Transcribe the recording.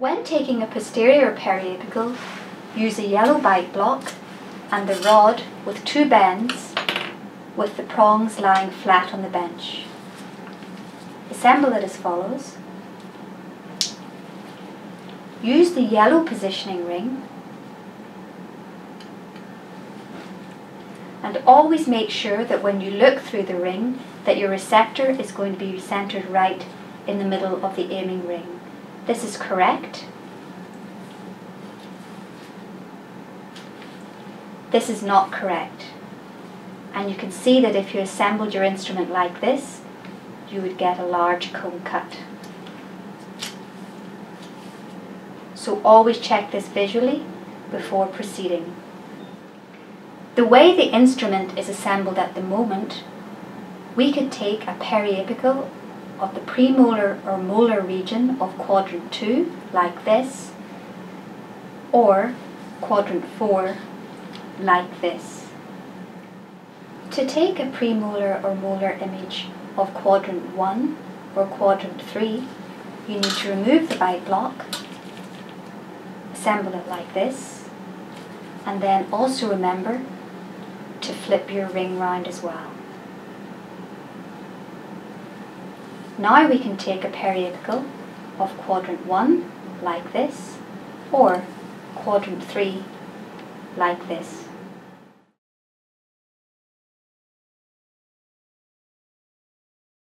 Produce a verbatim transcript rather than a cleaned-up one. When taking a posterior periapical, use a yellow bite block and the rod with two bends, with the prongs lying flat on the bench. Assemble it as follows. Use the yellow positioning ring and always make sure that when you look through the ring that your receptor is going to be centered right in the middle of the aiming ring. This is correct. This is not correct. And you can see that if you assembled your instrument like this, you would get a large cone cut. So always check this visually before proceeding. The way the instrument is assembled at the moment, we could take a periapical of the premolar or molar region of quadrant two, like this, or quadrant four, like this. To take a premolar or molar image of quadrant one or quadrant three, you need to remove the bite block, assemble it like this, and then also remember to flip your ring round as well. Now we can take a periapical of quadrant one, like this, or quadrant three, like this.